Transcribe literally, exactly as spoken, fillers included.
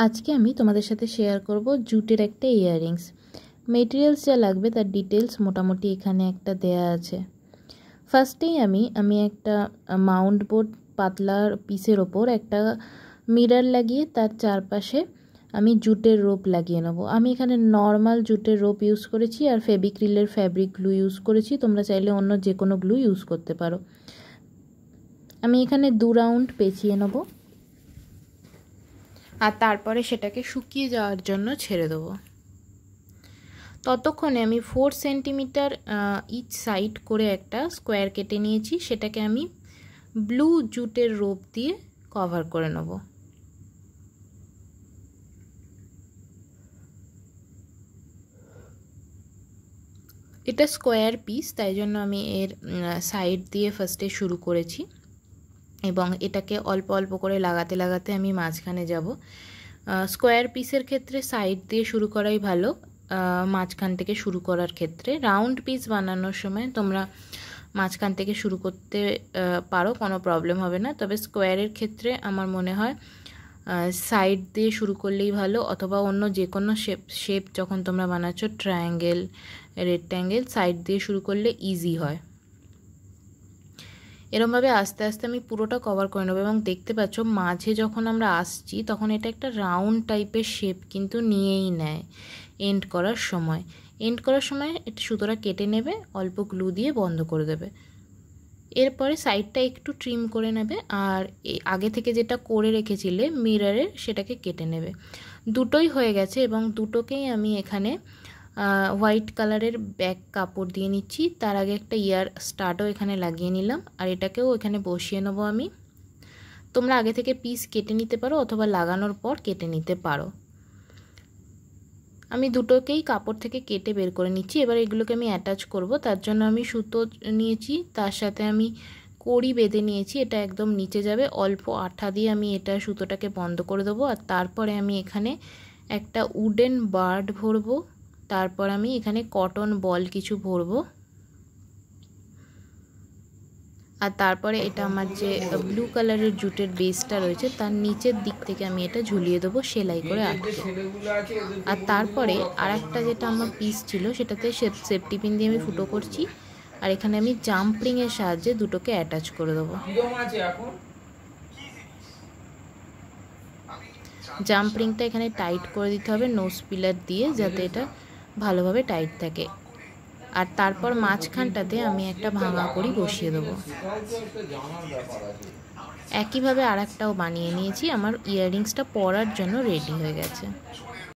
आज के आमी तुम्हादेर साथे शेयर करब जुटेर एकटा इयाररिंग्स। मेटेरियल्स जा लागबे तार डिटेल्स मोटामुटी एखाने एकटा देया आछे। फार्स्टेई आमी आमी एकटा माउंट बोर्ड पातला पिसेर ओपर एकटा मिरर लागिए तार चारपाशे आमी जुटेर रोप लागिए नेब। आमी एखाने नर्माल जुटेर रोप यूज करेछि आर फेविक्रिलेर फैब्रिक ग्लू यूज करेछि, तोमरा चाइले अन्य जे कोनो ग्लू यूज करते पारो। आमी एखाने दो राउंड पेचिए नेब আর তারপরে সেটাকে শুকিয়ে যাওয়ার জন্য ছেড়ে দেব। ততক্ষণে আমি ফোর সেন্টিমিটার ইচ সাইড করে একটা স্কোয়ার কেটে নিয়েছি, সেটাকে আমি ব্লু জুটের রোপ দিয়ে কভার করে নেব। এটা স্কোয়ার পিস, তাই জন্য আমি এর সাইড দিয়ে ফার্স্টে শুরু করেছি एबं एटाके अल्प अल्प करे लागाते लागाते आमी माझखाने जाबो। स्क्वायर पिसेर क्षेत्रे साइड दिए शुरू कराई भालो माझखान थेके शुरू करार क्षेत्रे। राउंड पिस बानानोर समय तोमरा माझखान थेके शुरू करते पारो, कोनो प्रॉब्लेम होबे ना। तबे स्क्वायरेर क्षेत्रे आमार मने हय साइड दिए शुरू करलेई भालो, अथवा अन्य जे कोनो शेप शेप जखन तोमरा बानाच्छो ट्रायंगल रेक्टैंगल साइड दिए शुरू करले इजी हय। एरम भावे आस्ते आस्ते आमी पुरोटा कवर करे नेब एबं देखते पाच्छ माझे जखन आमरा आसछि तखन एटा एकटा राउंड टाइपेर शेप किन्तु नियेई नेय। एंड करार समय एंड करार समय एटा सुतोटा केटे नेबे, अल्प ग्लू दिये बन्ध करे देबे। एरपरे साइडटा एकटु ट्रिम करे नेबे आर आगे थेके जेटा करे रेखेछिले मिररे सेटाके केटे नेबे। दुटोई हये गेछे एबं दुटोकेई आमी एखाने व्हाइट कलर बैक कपड़ दिए निच्छी। तार आगे एक इयार स्टार्टो एखाने लागिए निलाम आर एटाकेओ एखाने बसिए नेब आमी। तोमरा आगे थेके पिस केटे निते पारो अथवा लागानोर पर केटे निते पारो। आमी दुटोकेई कपड़ थेके केटे बेर करे निच्छी। एबार एगुलोके आमी अटैच करब, तार जन्य आमी सूतो नियेछि, तार साथे आमी कड़ी बेधे नियेछि। एटा एकदम नीचे जाबे, अल्प आठा दिये आमी एटा सूतोटाके बन्ध करे देब आर तारपरे आमी एखाने एकटा उडेन बार्ड भरबो। तारपर आमी एखाने कटन बल किछु भरबो आर तारपरे एटा आमार जे ब्लू कलर जुटेर बेसटा रयेछे तार नीचेर दिक थेके आमी एटा झुलिए देबो सेलाई करे आटके। आर तारपरे आरेकटा जेटा आमार पिस छिलो सेटाते सेफ्टी पिन दिये आमी फुटो करछि आर एखाने आमी जाम्पिंग एर साहाज्ये दुटोके अ্যাটাচ करे देबो। जाम्प रिंगटा एखाने टाइट करे दिते होबे नोज पिलार दिये जाते एटा ভালোভাবে টাইট থাকে। আর তারপর মাঝখানটাতে আমি একটা ভাঙা করি বসিয়ে দেব। একইভাবে আরেকটাও বানিয়ে নিয়েছি। আমার ইয়াররিংসটা পরার জন্য রেডি হয়ে গেছে।